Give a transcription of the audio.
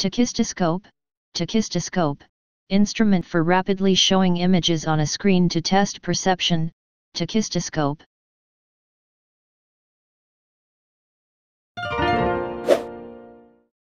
Tachistoscope, instrument for rapidly showing images on a screen to test perception. Tachistoscope,